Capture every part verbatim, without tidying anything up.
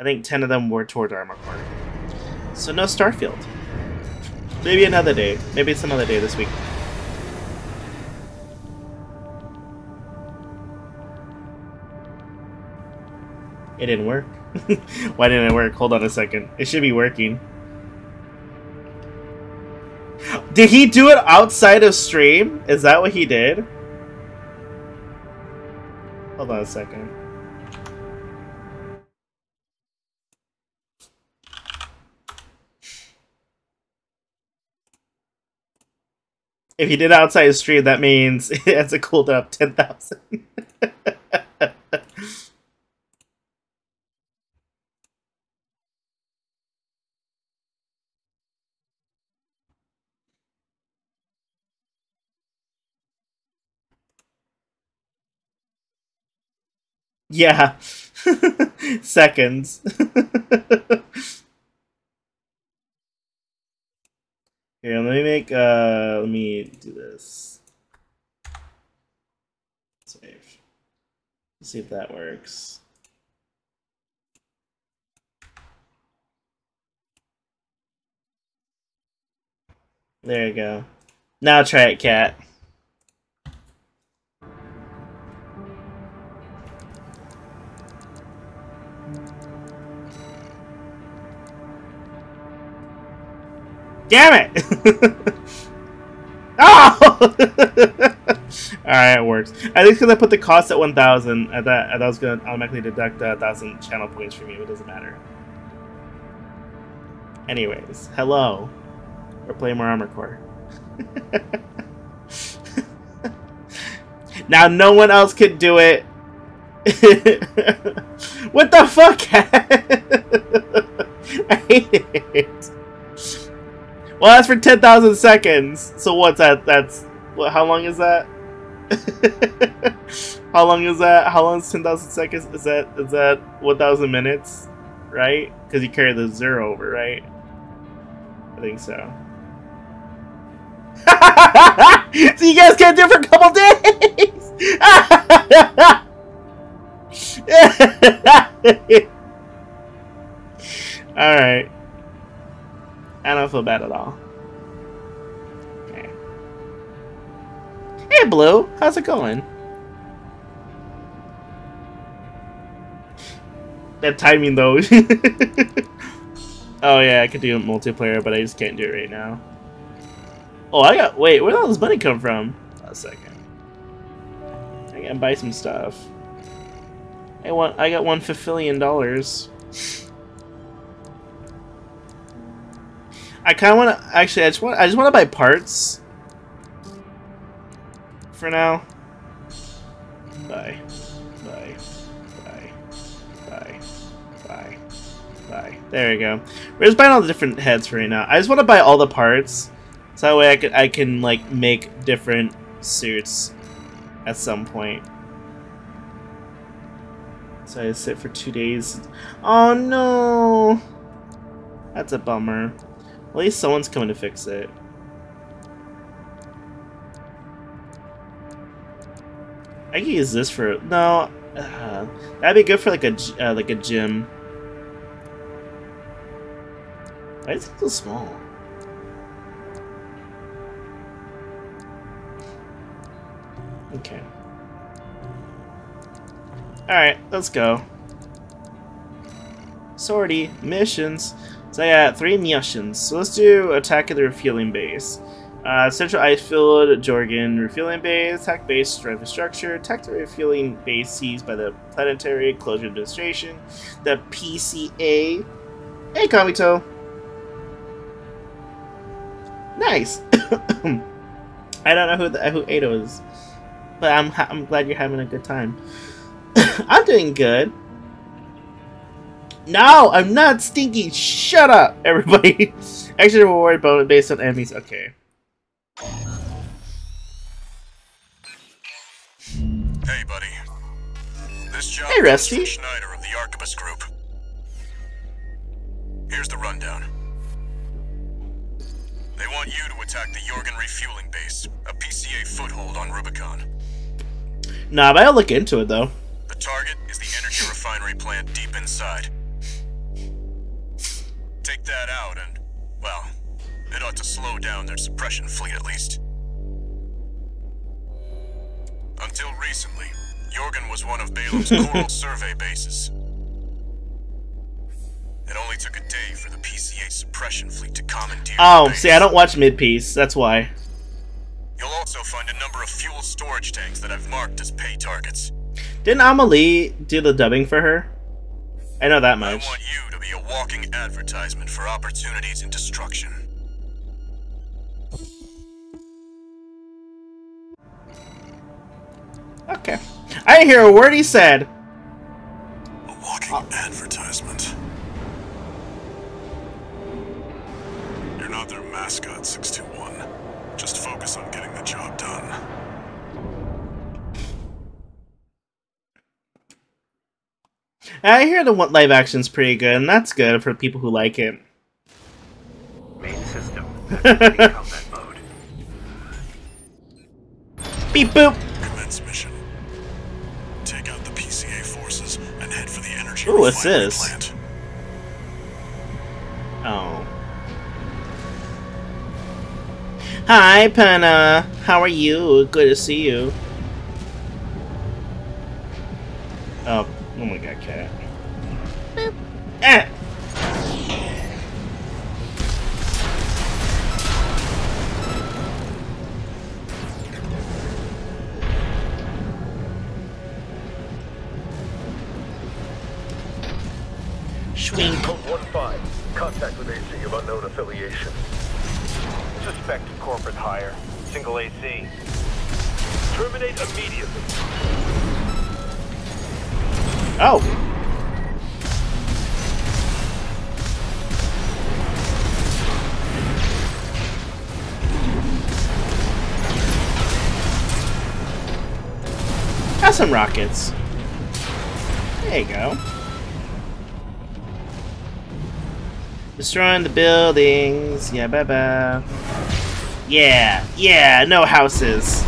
I think ten of them were toward Armored Core. So no Starfield. Maybe another day. Maybe it's another day this week. It didn't work. Why didn't it work? Hold on a second. It should be working. Did he do it outside of stream? Is that what he did? Hold on a second. If he did outside of stream, that means it has a cooldown of ten thousand. Yeah, seconds. Here, let me make, uh, let me do this. Save. Let's see if that works. There you go. Now try it, cat. Damn it! Oh! Alright, it works. I think because I put the cost at one thousand, I thought, I thought I was going to automatically deduct uh, one thousand channel points from you. It doesn't matter. Anyways, hello. We're playing more Armored Core. Now, no one else could do it. What the fuck? I hate it. Well, that's for ten thousand seconds. So what's that? That's what? How long is that? How long is that? How long is ten thousand seconds? Is that is that one thousand minutes? Right? Because you carry the zero over, right? I think so. So you guys can't do it for a couple days. All right. I don't feel bad at all. Okay. Hey, Blue. How's it going? That timing, though. Oh, yeah. I could do multiplayer, but I just can't do it right now. Oh, I got... Wait, where did all this money come from? A second. I gotta buy some stuff. I want... I got one fifillion dollars. I kind of want to. Actually, I just want. I just want to buy parts for now. Buy, buy, buy, buy, buy, buy. There we go. We're just buying all the different heads for right now. I just want to buy all the parts, so that way I can I can like make different suits at some point. So I sit for two days. Oh no, that's a bummer. At least someone's coming to fix it. I could use this for no. Uh, that'd be good for like a uh, like a gym. Why is it so small? Okay. All right, let's go. Sortie missions. So I got three missions. So let's do Attack of the Refueling Base. Uh, Central Icefield, Jorgen Refueling Base, Attack Base, Destroy Infrastructure, Attack the Refueling Base seized by the Planetary Closure Administration, the P C A. Hey, Kamito! Nice! I don't know who the, who Ado is, but I'm, ha I'm glad you're having a good time. I'm doing good. No, I'm not stinky. Shut up, everybody. Extra reward bonus based on enemies. Okay. Hey, buddy. This job hey, Rusty. Is Schneider of the Arquebus Group. Here's the rundown. They want you to attack the Jorgen Refueling Base, a P C A foothold on Rubicon. Nah, but I'll look into it though. The target is the energy refinery plant deep inside. take that out and, well, it ought to slow down their suppression fleet at least. Until recently, Jorgen was one of Balaam's coral survey bases. It only took a day for the P C A suppression fleet to commandeer Oh, see, I don't watch mid-piece, that's why. You'll also find a number of fuel storage tanks that I've marked as pay targets. Didn't Amelie do the dubbing for her? I know that much. I want you to be a walking advertisement for opportunities and destruction. Okay. I didn't hear a word he said. A walking oh. advertisement. You're not their mascot, six two one. Just focus on getting the job done. I hear the live action's pretty good, and that's good for people who like it. Main system. Combat mode. Beep boop. Commence mission. Take out the P C A forces and head for the energy Ooh, what's this? Plant. Oh. Hi, Penna. How are you? Good to see you. Oh. Oh my god, cat. Boop. Ah. Swing. Code one five. Contact with A C of unknown affiliation. Suspect corporate hire. Single A C. Terminate immediately. Oh. Got some rockets. There you go. Destroying the buildings. Yeah, bye bye. Yeah, yeah, no houses.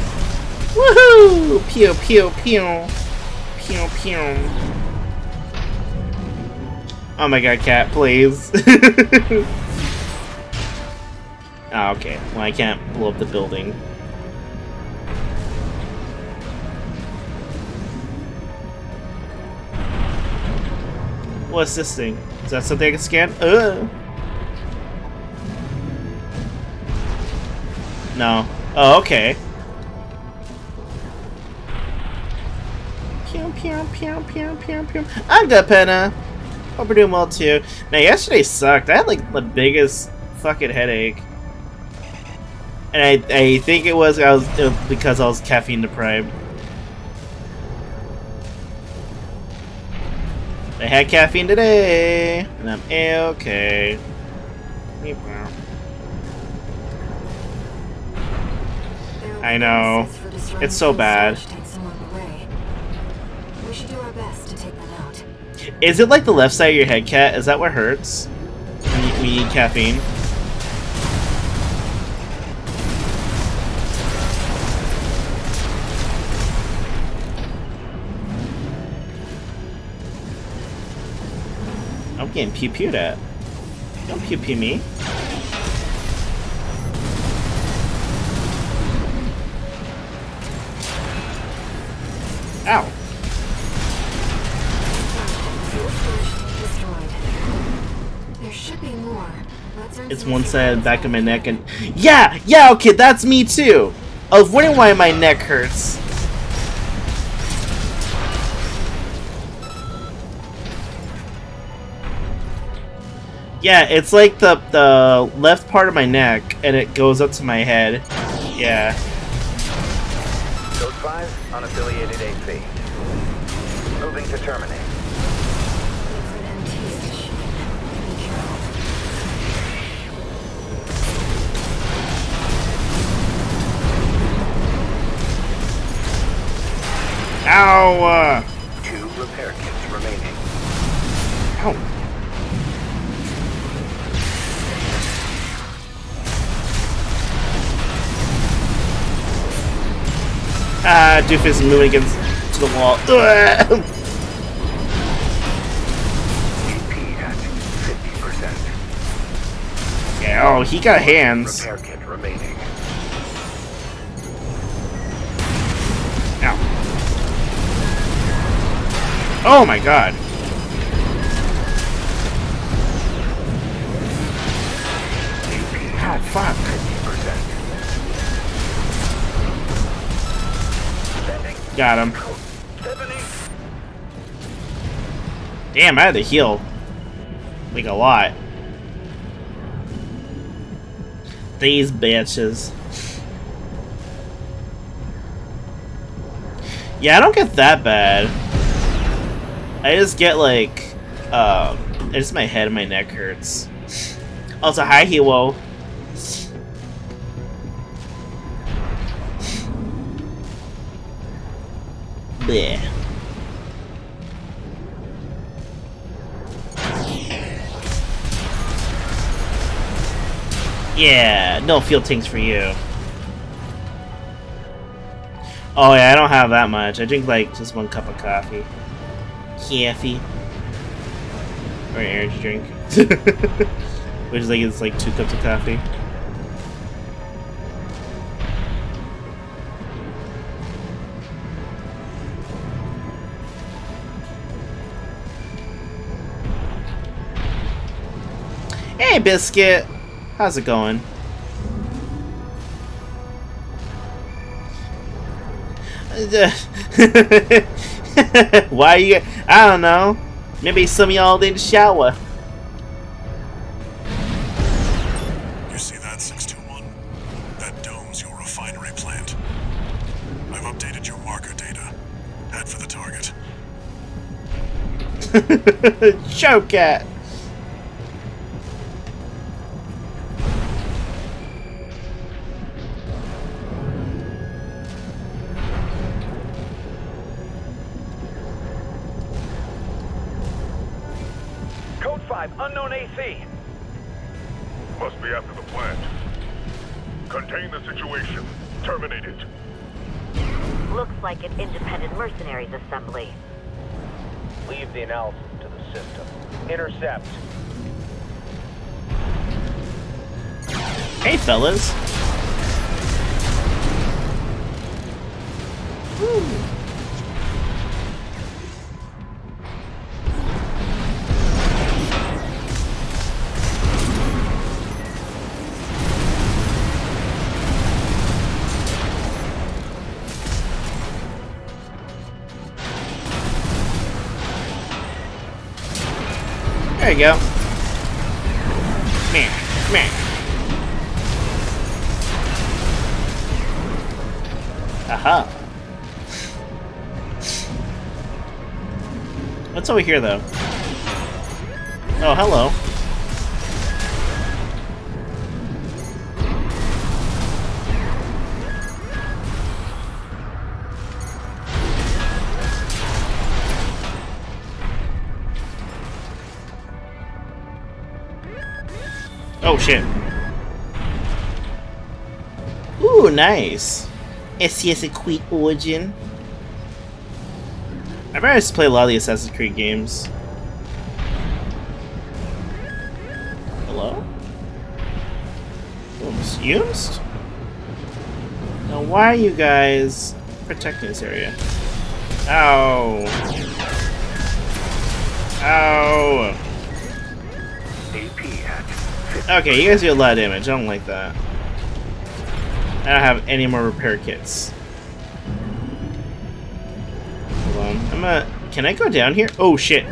Woohoo! Pew, pew, pew. Pew, pew. Oh my god, cat, please. Oh, okay. Well, I can't blow up the building. What's this thing? Is that something I can scan? Uh. No. Oh, okay. Pew, pew, pew, pew, pew, pew. I'm good, Penna. Hope we're doing well too. Man, yesterday sucked. I had like the biggest fucking headache, and I I think it was I was, it was because I was caffeine deprived. I had caffeine today, and I'm a-okay. I know it's so bad. We should do our best to take them out. Is it like the left side of your head, cat? Is that what hurts? We, we need caffeine. I'm getting pew pewed at. Don't pew pew me. Ow. It's one side of the back of my neck and yeah, yeah, okay, that's me too. I was wondering why my neck hurts. Yeah, it's like the the left part of my neck and it goes up to my head. Yeah. Code five, unaffiliated A C. Moving to terminate. Ow! Two repair kits remaining. Ow. Ah, doofus is moving against to the wall. G P at fifty percent. Oh, he got hands. Repair kit remaining. Ow. Oh my god. God, fuck. fifty percent. Got him. Damn, I had to heal. Like a lot. These bitches. Yeah, I don't get that bad. I just get like, um, it's my head and my neck hurts. Also, hi, Hilo. Bleh. Yeah, no fuel tanks for you. Oh yeah, I don't have that much. I drink like just one cup of coffee. Coffee. Or an energy drink. Which is like, it's like two cups of coffee. Hey, Biscuit! How's it going? Why you? I don't know. Maybe some of y'all didn't shower. You see that six two one? That dome's your refinery plant. I've updated your marker data. Head for the target. Choke at. Unknown A C. Must be after the plant. Contain the situation. Terminate it. Looks like an independent mercenaries assembly. Leave the analysis to the system. Intercept. Hey, fellas. Woo. There you go. Come here. Come here. Aha. What's over here, though? Oh, hello. Oh shit. Ooh, nice. S C S Equate Origin. I've already played a lot of the Assassin's Creed games. Hello? Almost used? Now, why are you guys protecting this area? Ow. Ow. Okay, you guys do a lot of damage. I don't like that. I don't have any more repair kits. Hold on. I'm gonna... Can I go down here? Oh, shit.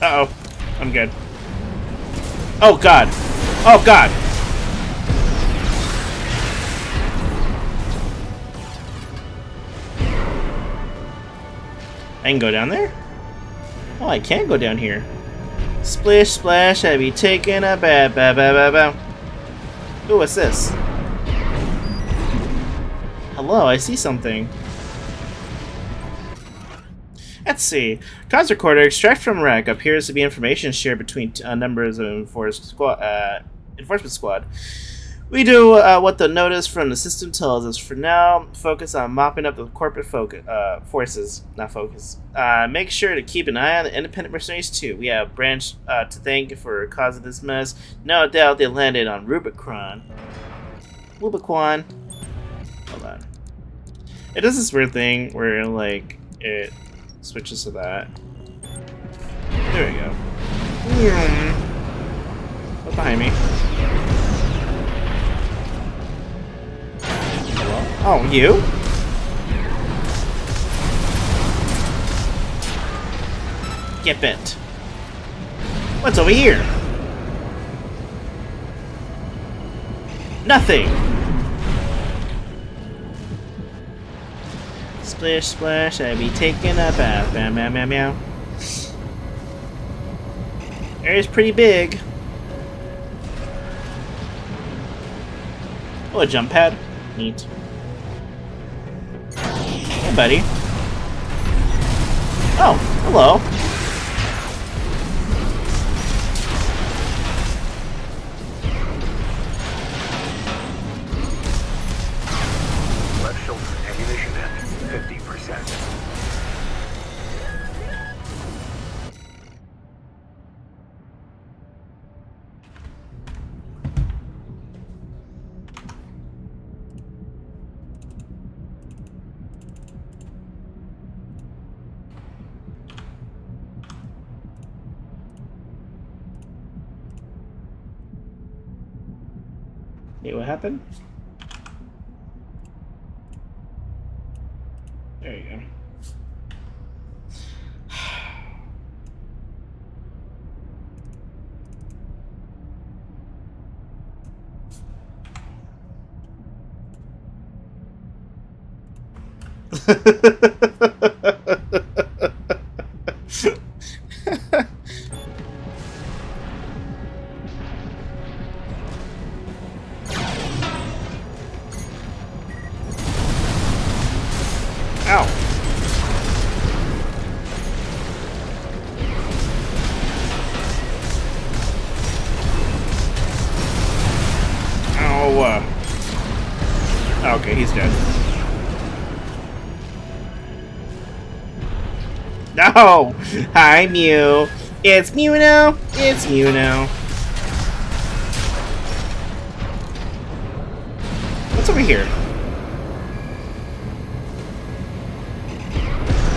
Uh-oh. I'm good. Oh, God. Oh, God. I can go down there? Oh, I can go down here. Splish, splash, I be taking a bath, ba ba ba ba. Ooh, what's this? Hello, I see something. Let's see. Cause recorder extract from wreck appears to be information shared between uh, members of enforced squad, uh, enforcement squad. We do uh, what the notice from the system tells us. For now, focus on mopping up the corporate focus, uh, forces, not focus. Uh, make sure to keep an eye on the independent mercenaries too. We have Branch uh, to thank for causing this mess. No doubt they landed on Rubicon. Rubicon. Hold on. It does this weird thing where like it switches to that. There we go. Yeah. What's behind me? Oh, you? Get bent. What's over here? Nothing! Splish, splash, I be taking a bath. Meow, meow, meow, meow. Area's pretty big. Oh, a jump pad. Neat. Hey, buddy. Oh, hello. Left shoulder ammunition at fifty percent. What happened? There you go. Okay, he's dead. No! Hi, Mew. It's Mew now. It's Mew now. What's over here?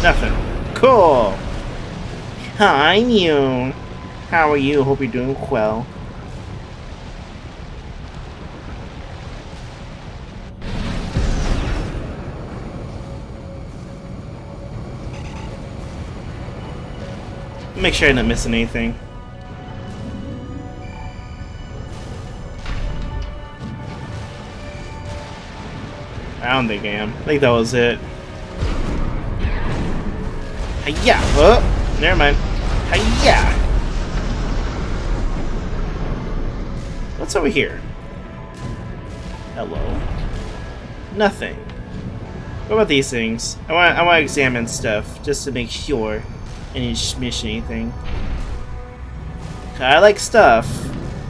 Nothing. Cool. Hi, Mew. How are you? Hope you're doing well. Make sure I'm not missing anything. I don't think I am. I think that was it. Hi-ya! Oh, never mind. Hi-ya! What's over here? Hello. Nothing. What about these things? I want. I want to examine stuff just to make sure. Any smish anything. I like stuff.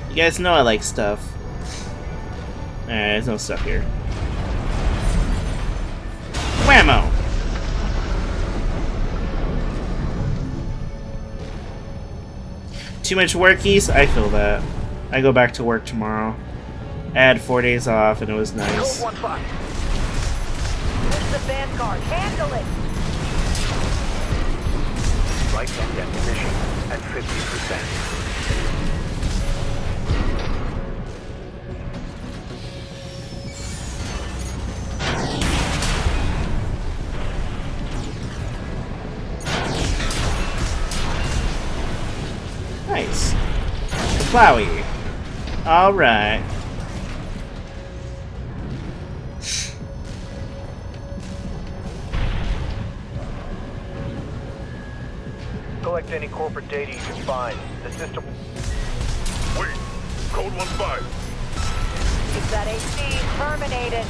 You guys know I like stuff. Alright, there's no stuff here. Whammo! Too much workies? I feel that. I go back to work tomorrow. I had four days off and it was nice. This is the Vanguard. Handle it! Right hand ammunition at fifty percent. Nice. Plowy. All right. Collect any corporate data you can find. The system. Wait, code one five. Is that H C terminated?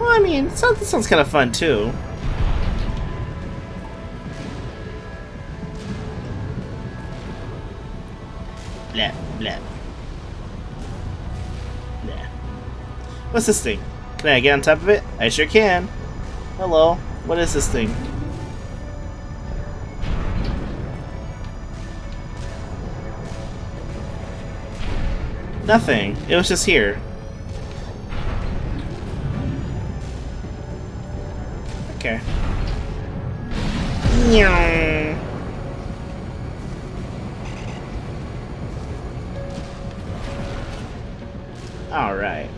Well, I mean, so, this sounds kind of fun, too. Blah, blah. Blah. What's this thing? Can I get on top of it? I sure can. Hello. What is this thing? Nothing. It was just here. Okay. Nyong. All right.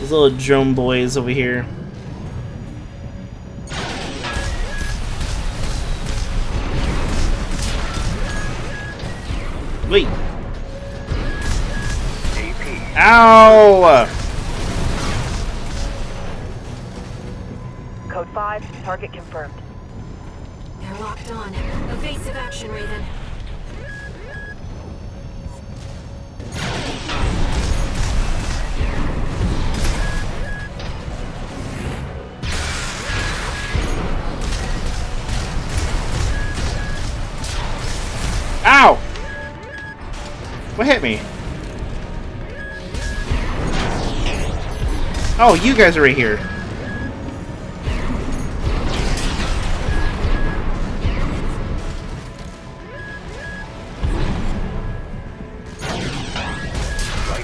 These little drone boys over here. Wait. Ow! Code five, target confirmed. They're locked on. Evasive action, Raven. Ow! What hit me? Oh, you guys are right here. Right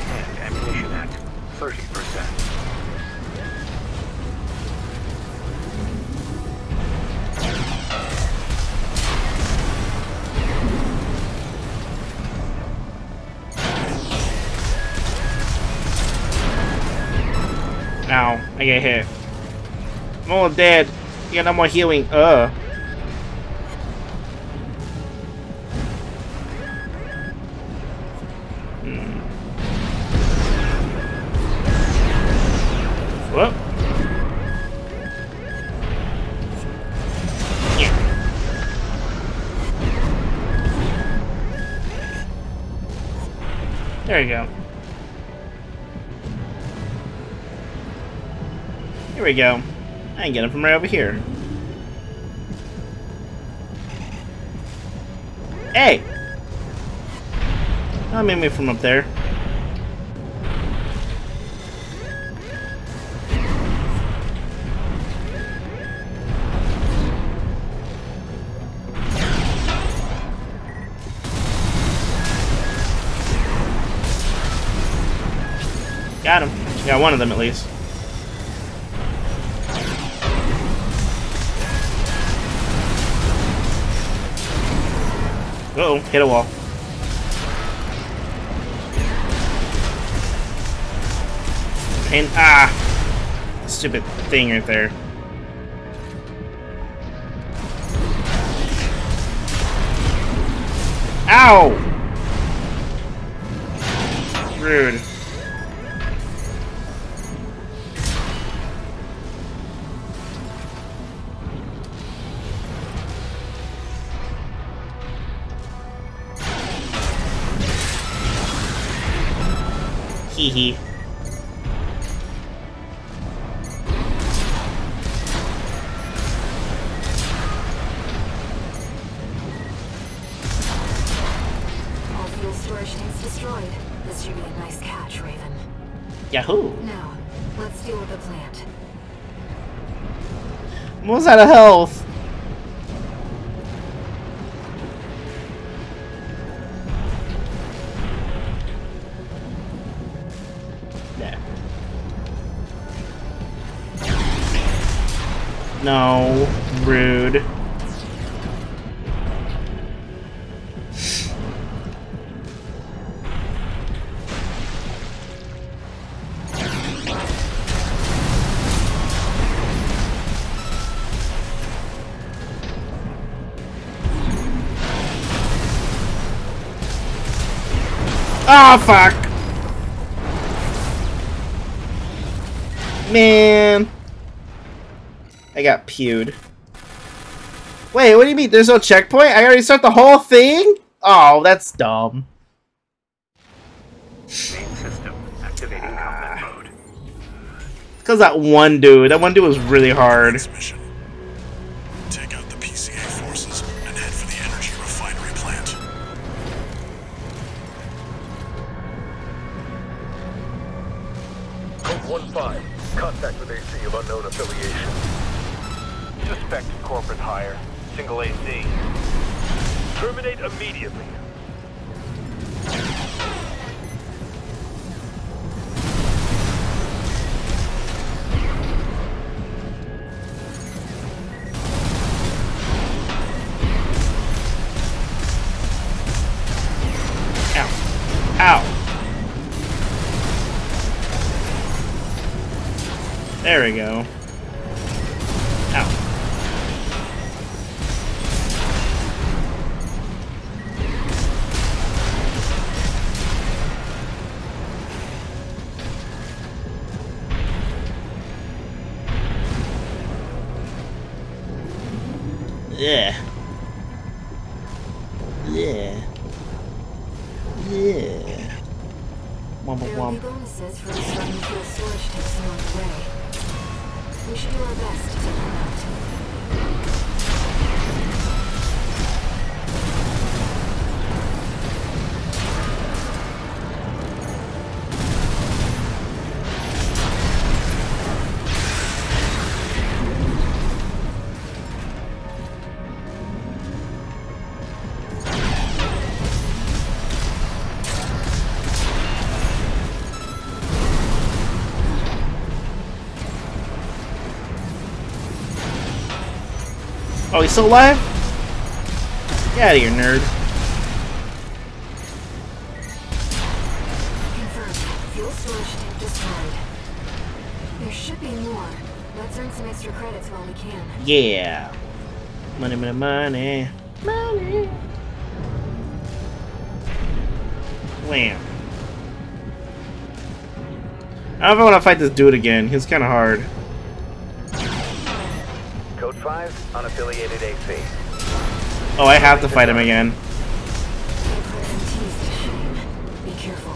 hand ammunition at thirty percent. Ow. I get hit. I'm all dead. You got no more healing. Uh. Hmm. Whoop. Yeah. There you go. Here we go. I can get him from right over here. Hey! Oh, made me from up there. Got him. Got one of them at least. Uh-oh, hit a wall. And, ah! Stupid thing right there. Ow! Rude. Hee hee. All fuel storage tanks destroyed. This should be a nice catch, Raven. Yahoo! Now, let's deal with the plant. I'm almost out of health. No, rude. Ah, fuck. Man. I got pewed. Wait, what do you mean? There's no checkpoint? I already start the whole thing? Oh, that's dumb. Main system activating combat mode. It's because that one dude. That one dude was really hard. Mission. Take out the P C A forces and head for the energy refinery plant. Code one five. Contact with A C of unknown affiliation. Suspected corporate hire. Single A C. Terminate immediately. There we go. Ow. Yeah. Yeah. Yeah. Womp womp womp. We should do our best to do that. Oh, he's still alive? Get out of here, nerd. Confirmed. Fuel storage tank destroyed. There should be more. Let's earn some extra credits while we can. Yeah. Money, money, money. Money. Wham. I don't ever want to fight this dude again. He's kind of hard. Code five, unaffiliated A C. Oh, I have to fight him again. Be careful.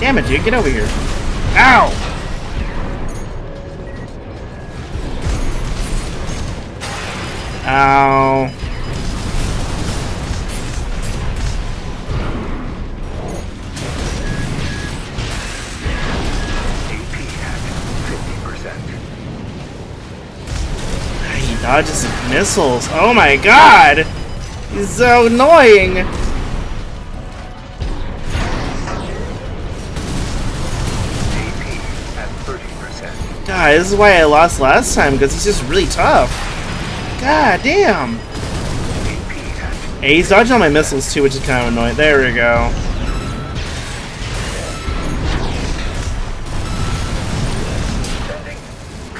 Damn it, dude, get over here. Ow! Ow. A P at fifty percent. He dodges missiles. Oh my god! He's so annoying! A P at thirty percent. God, this is why I lost last time, because he's just really tough. God damn! Hey, he's dodging all my missiles too, which is kind of annoying. There we go.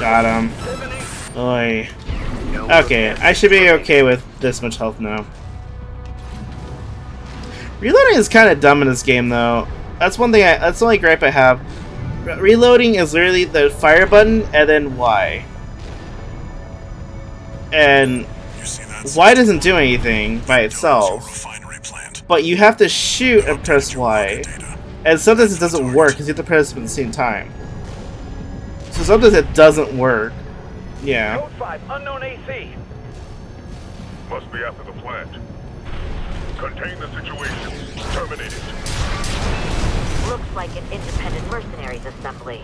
Got him. Oy. Okay, I should be okay with this much health now. Reloading is kind of dumb in this game, though. That's one thing. I, that's the only gripe I have. Re reloading is literally the fire button and then Y. And Y doesn't do anything by itself, but you have to shoot and press Y, and sometimes it doesn't work because you have to press them at the same time. So sometimes it doesn't work. Yeah. Code five, unknown A C. Must be after the plant. Contain the situation. Terminate it. Looks like an independent mercenaries assembly.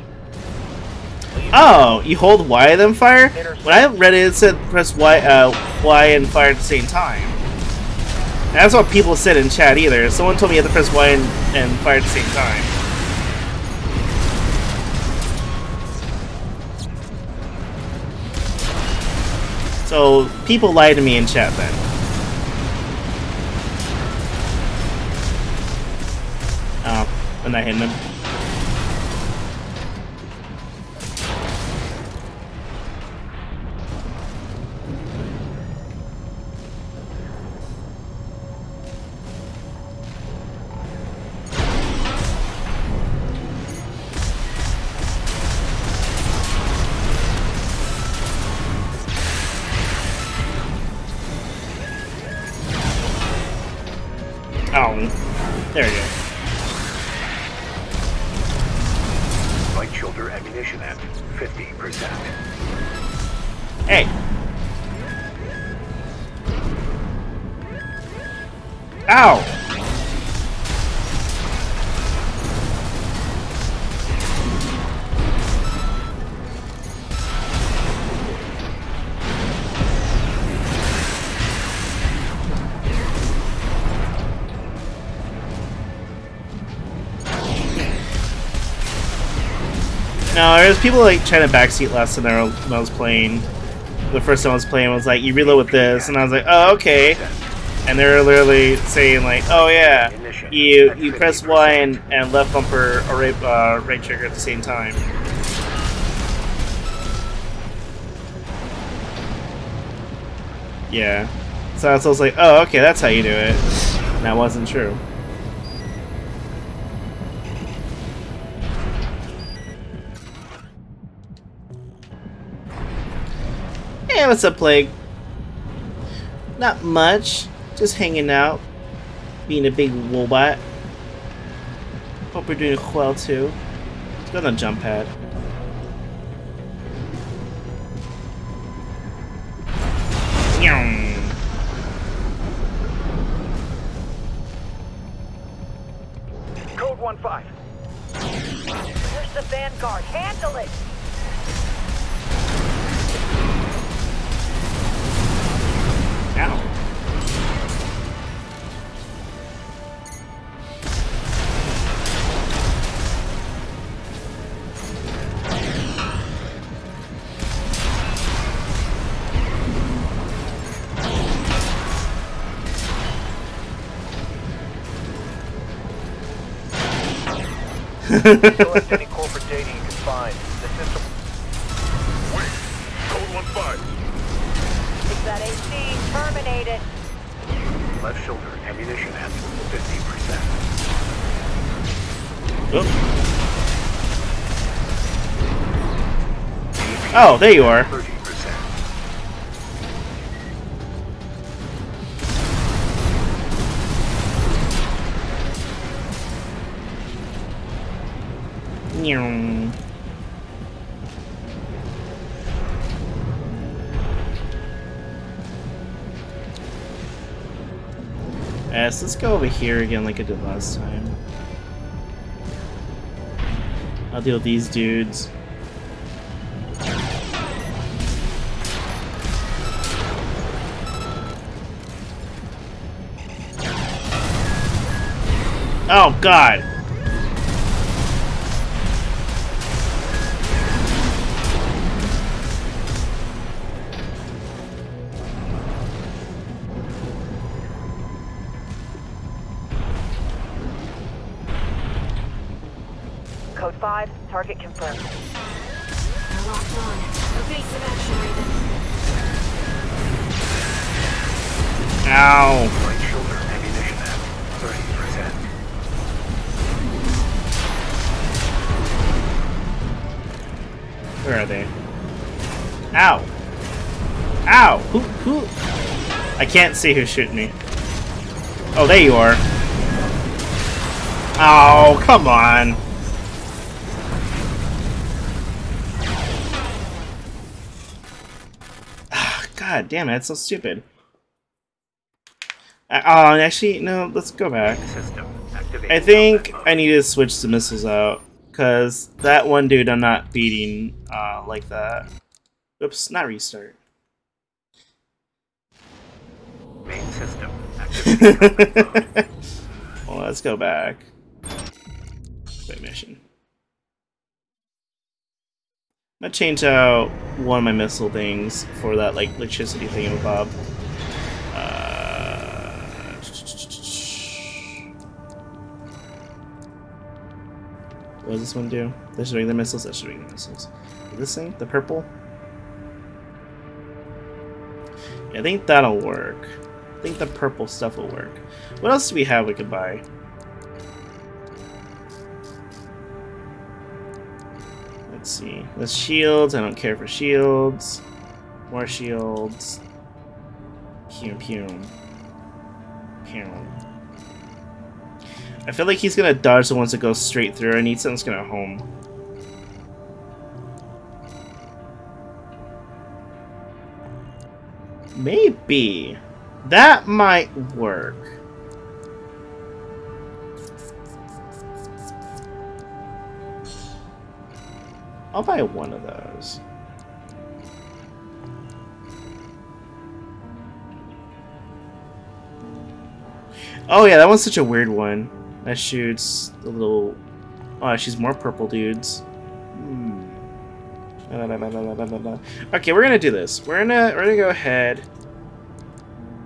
Oh, you hold Y and then fire? When I read it, it said press Y, uh, Y and fire at the same time. And that's what people said in chat either. Someone told me you had to press Y and, and fire at the same time. So, people lied to me in chat then. Oh, I'm not hitting him. ammunition at fifty percent. Hey! Ow! No, there's people like trying to backseat last time when I was playing. The first time I was playing, I was like, you reload with this, and I was like, oh, okay. And they're literally saying like, oh yeah, you you press Y and, and left bumper or right, uh, right trigger at the same time. Yeah. So I was like, oh okay, that's how you do it. And that wasn't true. Hey, what's up, Plague? Not much. Just hanging out. Being a big robot. Hope we're doing well, too. Let's go on a jump pad. Yum. Code one five. Where's the Vanguard? Handle it! Ow. Select any corporate data you can find. The system. Wait. Code one five. That A C terminated. Left shoulder ammunition at fifty percent. Oh. Oh, there you are. thirty percent. Yes, let's go over here again like I did last time. I'll deal with these dudes. Oh god! Five, target confirmed. We're locked on. Okay, some action, Raven. Ow. Right shoulder ammunition at thirty percent. Where are they? Ow. Ow. Who? Who? I can't see who's shooting me. Oh, there you are. Oh, come on. God damn it, that's so stupid. Uh, oh, actually, no, let's go back. I think I need to switch the missiles out, because that one dude I'm not beating uh, like that. Oops, not restart. Main system activated. Well, let's go back. Wait, mission. I'm gonna change out one of my missile things for that like electricity thing with Bob. Uh, what does this one do? This should bring the missiles, that should bring the missiles. This thing? The purple? Yeah, I think that'll work. I think the purple stuff will work. What else do we have we could buy? Let's see. There's shields. I don't care for shields. More shields. Pew pew. Pew. I feel like he's gonna dodge the ones that go straight through. I need something that's gonna home. Maybe. That might work. I'll buy one of those. Oh yeah, that one's such a weird one. That shoots a little... Oh, she's more purple dudes. Hmm. Okay, we're gonna do this. We're gonna we're gonna go ahead.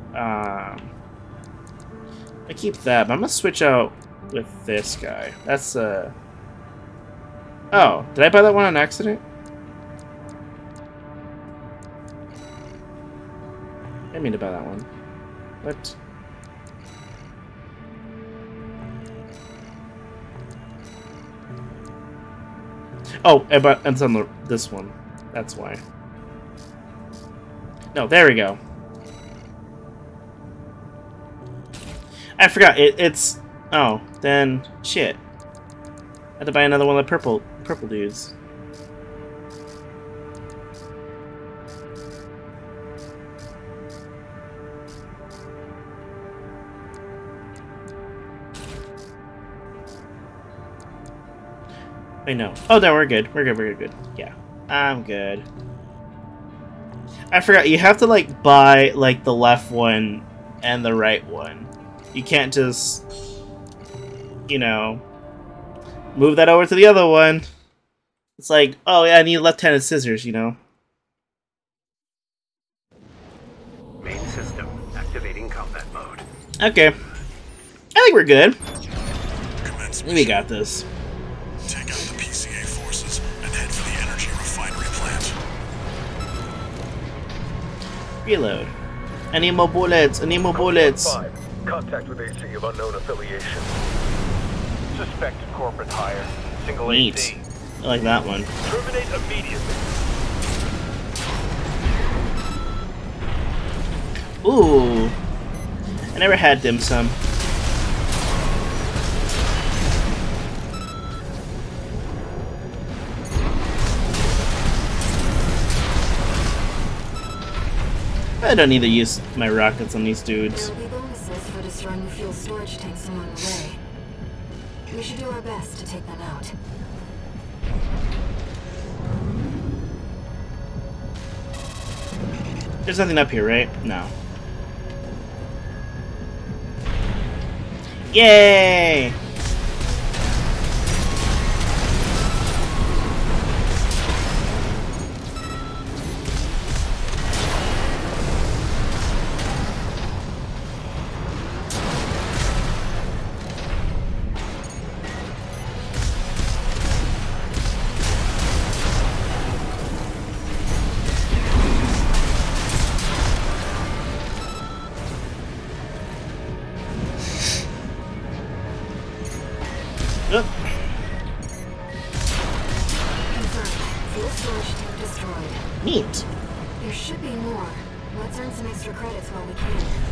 Um, I keep that, but I'm gonna switch out with this guy. That's uh. Oh, did I buy that one on accident? I mean to buy that one. What? Oh, and but it's on the, this one. That's why. No, there we go. I forgot. It, it's oh, then shit. I had to buy another one of the purple purple dudes. Wait, no. Oh, no, we're good. We're good, we're good, good. Yeah. I'm good. I forgot, you have to, like, buy, like, the left one and the right one. You can't just, you know, move that over to the other one. It's like, oh, yeah, I need left-handed scissors, you know? Main system activating combat mode. Okay. I think we're good. We got this. Reload. I need more bullets. I need more bullets. Five. Contact with A C of unknown affiliation. Suspected corporate hire. Single Neat. A C. I like that one. Terminate immediately. Ooh. I never had dim sum. I don't need to use my rockets on these dudes. There will be bonuses for destroying the fuel storage tanks along the way. We should do our best to take them out. There's nothing up here, right? No. Yay!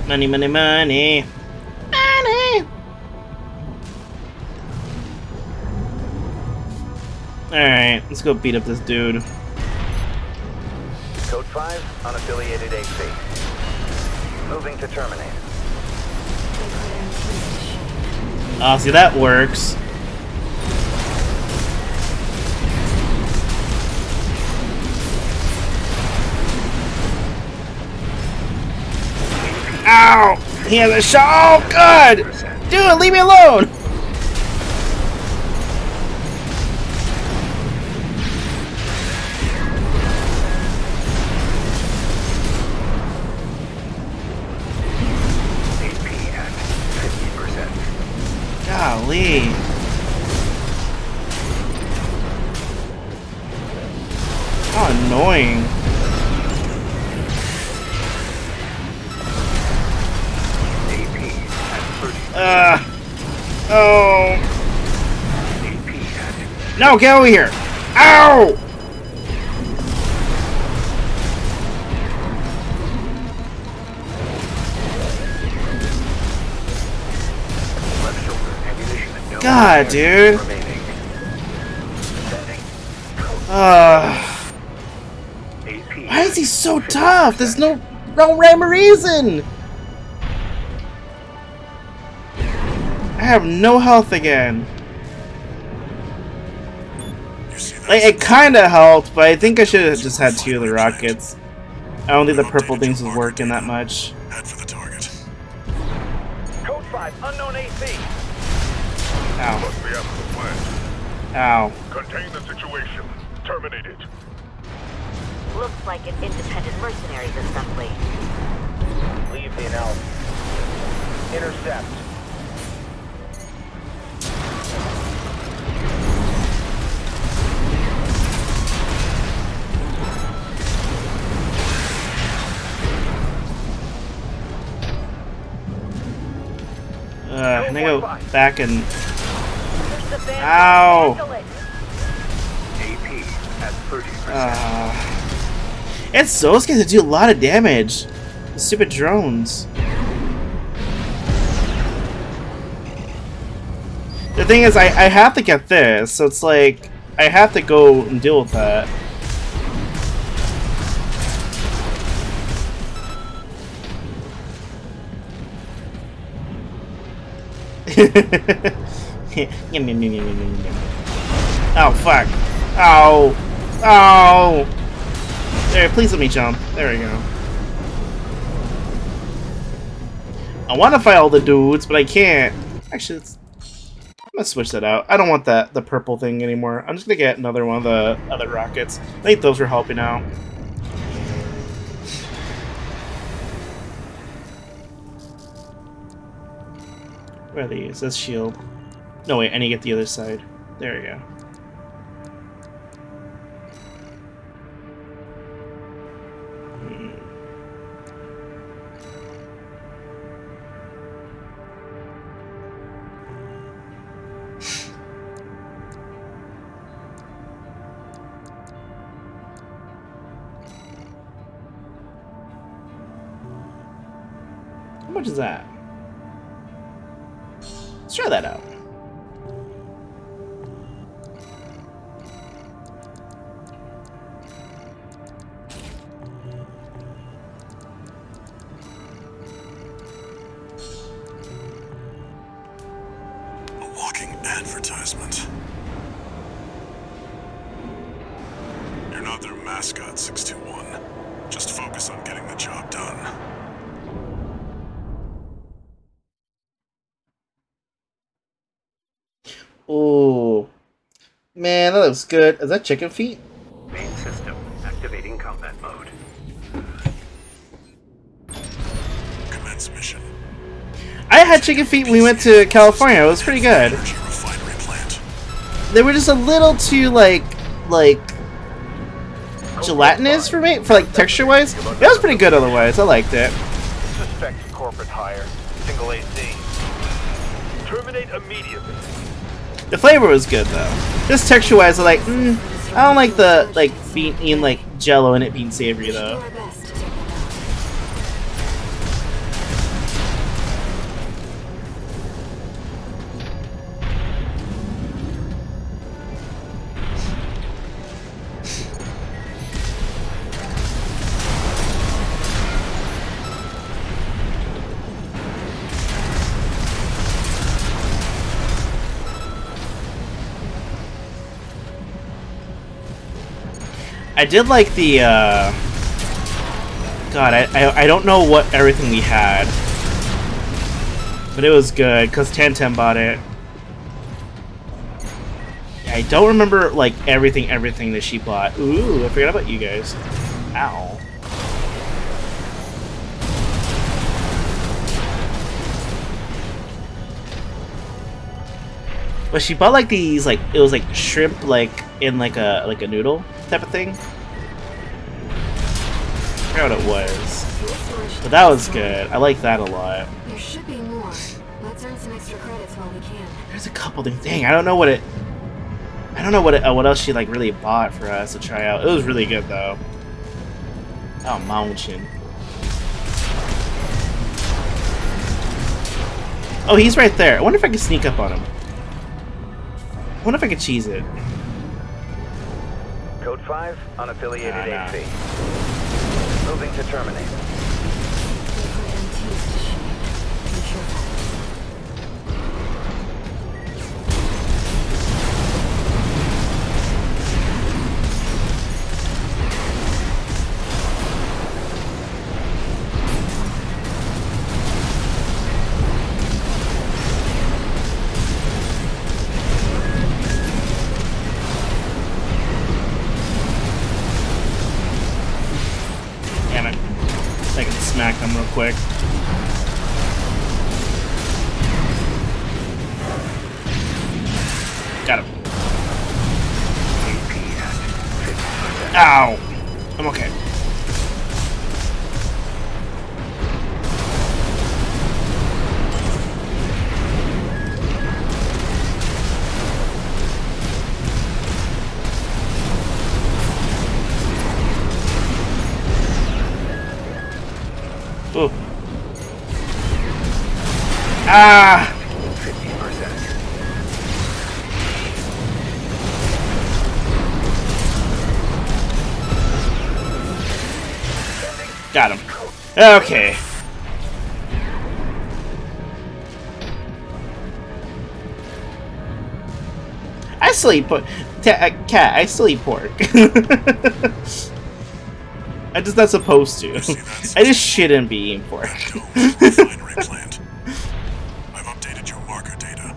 Money, money, money. Money! Alright, let's go beat up this dude. Code five, unaffiliated A C. Moving to terminate. Ah, oh, see, that works. Ow! He has a shot! Oh, God! Dude, leave me alone! A P at fifty percent. Golly! How annoying! Uh, oh. No, get over here. Ow! God, dude. Uh, why is he so tough? There's no Wrong rhyme or reason! I have no health again. Like, it kinda helped, but I think I should have just had two of the rockets. I don't think the purple things was working that much. Head for the target. Code five, unknown A C. Ow. Ow. Contain the situation. Terminate it. Looks like an independent mercenaries assembly. Leave the analysis. Intercept. Uh, I'm gonna go back and... Ow! A P at thirty percent. Uh... It's those guys that do a lot of damage. The stupid drones. The thing is, I, I have to get this, so it's like, I have to go and deal with that. Oh, fuck. Ow. Ow. There, please let me jump. There we go. I want to fight all the dudes, but I can't. Actually, let's... I'm gonna switch that out. I don't want that the purple thing anymore. I'm just gonna get another one of the other rockets. I think those were helping out. Where are these? That's shield. No, wait, I need to get the other side. There we go. How much is that? Let's try that out. A walking advertisement. You're not their mascot, six two one. Just focus on getting the job done. Ooh. Man, that looks good. Is that chicken feet? Main system activating combat mode. Commence mission. I had chicken feet when we went to California. It was pretty good. They were just a little too like like gelatinous for me, for like texture wise. It was pretty good otherwise. I liked it. Suspect corporate hire. Single A C. Terminate immediately. The flavor was good though. Just texture-wise, I like. Mm, I don't like the like being like Jello and it being savory though. I did like the, uh... God, I, I I don't know what everything we had. But it was good, because Tan-tan bought it. I don't remember, like, everything, everything that she bought. Ooh, I forgot about you guys. Ow. But she bought like these, like it was like shrimp, like in like a like a noodle type of thing. I forgot what it was, but that was good. I like that a lot. There should be more. Let's earn some extra credits while we can. There's a couple things. Dang, I don't know what it. I don't know what it, uh, what else she like really bought for us to try out. It was really good though. Oh, mountain. Oh, he's right there. I wonder if I can sneak up on him. I wonder if I could cheese it. Code five, unaffiliated A C. Moving to terminate. smack them real quick. Got him. Ow! I'm okay. Ooh. Ah! Got him. Okay. I sleep, but cat. I sleep pork. I'm just not supposed to. I just shouldn't be eating pork. I've updated your marker data.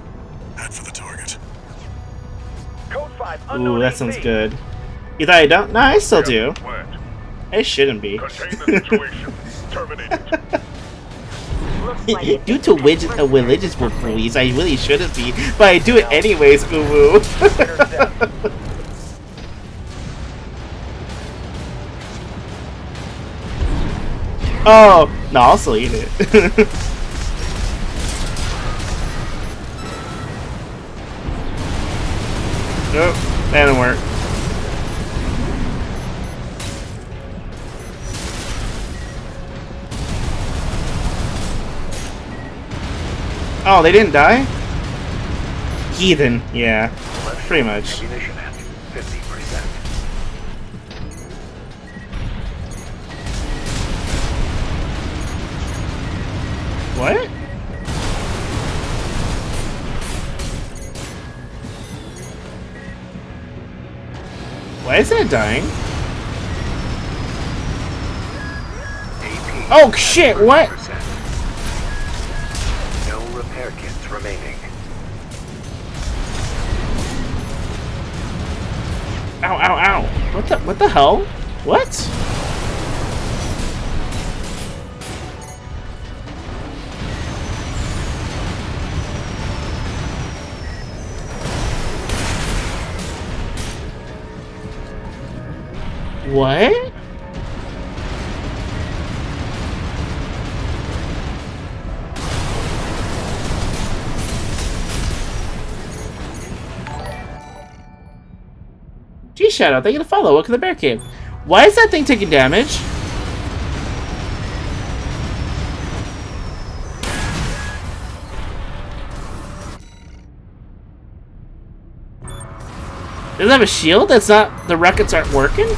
Head for the target. Code five. Ooh, that sounds good. You thought I don't? No, I still do. It shouldn't be. Due to widget, uh, religious beliefs, I really shouldn't be, but I do it anyways. Ooh, woo. Oh no! I'll still eat it. Nope, that didn't work. Oh, they didn't die? Heathen, yeah. Pretty much. What? Why isn't it dying? Oh shit, what? Repair kits remaining. Ow, ow, ow. What the, what the hell? What? What? Shadow, thank you to follow. Welcome to the bear cave. Why is that thing taking damage? Does it have a shield? That's not. The rockets aren't working?